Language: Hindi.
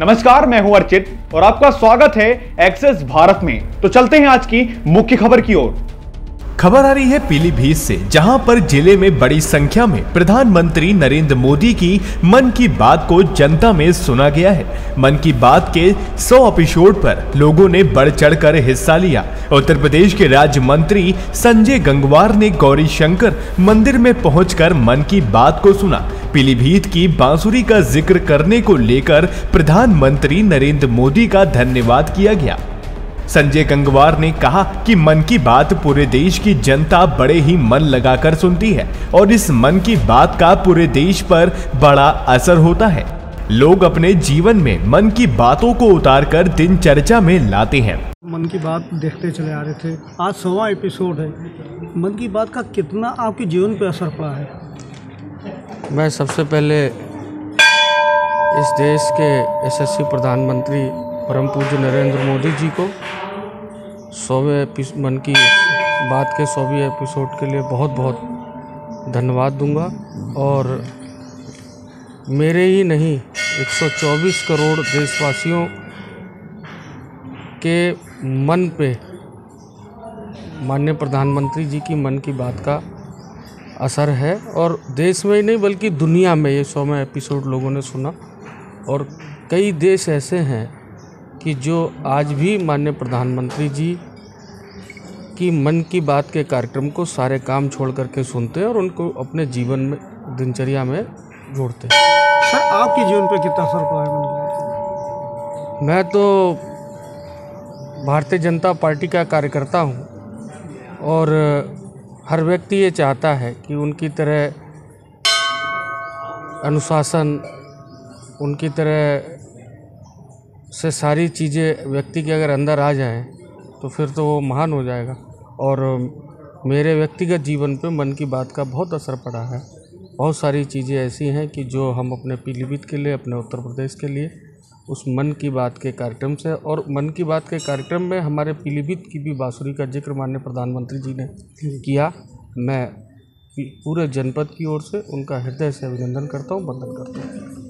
नमस्कार, मैं हूं अर्चित और आपका स्वागत है एक्सेस भारत में। तो चलते हैं आज की मुख्य खबर की ओर। खबर आ रही है पीलीभीत से, जहां पर जिले में बड़ी संख्या में प्रधानमंत्री नरेंद्र मोदी की मन की बात को जनता में सुना गया है। मन की बात के 100 एपिसोड पर लोगों ने बढ़ चढ़कर हिस्सा लिया। उत्तर प्रदेश के राज्य मंत्री संजय गंगवार ने गौरी शंकर मंदिर में पहुंचकर मन की बात को सुना। पीलीभीत की बांसुरी का जिक्र करने को लेकर प्रधानमंत्री नरेंद्र मोदी का धन्यवाद किया गया। संजय गंगवार ने कहा कि मन की बात पूरे देश की जनता बड़े ही मन लगाकर सुनती है और इस मन की बात का पूरे देश पर बड़ा असर होता है। लोग अपने जीवन में मन की बातों को उतारकर दिनचर्या में लाते हैं। मन की बात देखते चले आ रहे थे, आज 100वां एपिसोड है। मन की बात का कितना आपके जीवन पर असर पड़ा है? मैं सबसे पहले इस देश के यशस्वी प्रधानमंत्री परम पूज्य नरेंद्र मोदी जी को 100वें मन की बात के 100वें एपिसोड के लिए बहुत बहुत धन्यवाद दूंगा। और मेरे ही नहीं 124 करोड़ देशवासियों के मन पे माननीय प्रधानमंत्री जी की मन की बात का असर है और देश में ही नहीं बल्कि दुनिया में ये 100वां एपिसोड लोगों ने सुना। और कई देश ऐसे हैं कि जो आज भी माननीय प्रधानमंत्री जी की मन की बात के कार्यक्रम को सारे काम छोड़ करके सुनते हैं और उनको अपने जीवन में दिनचर्या में जोड़ते हैं। सर, आपके जीवन पर कितना असर पड़ा है? मैं तो भारतीय जनता पार्टी का कार्यकर्ता हूं और हर व्यक्ति ये चाहता है कि उनकी तरह अनुशासन, उनकी तरह से सारी चीज़ें व्यक्ति के अगर अंदर आ जाएं तो फिर तो वो महान हो जाएगा। और मेरे व्यक्तिगत जीवन पे मन की बात का बहुत असर पड़ा है। बहुत सारी चीज़ें ऐसी हैं कि जो हम अपने पीलीभीत के लिए, अपने उत्तर प्रदेश के लिए उस मन की बात के कार्यक्रम से, और मन की बात के कार्यक्रम में हमारे पीलीभीत की भी बांसुरी का जिक्र माननीय प्रधानमंत्री जी ने किया। मैं पूरे जनपद की ओर से उनका हृदय से अभिनंदन करता हूँ, वंदन करता हूँ।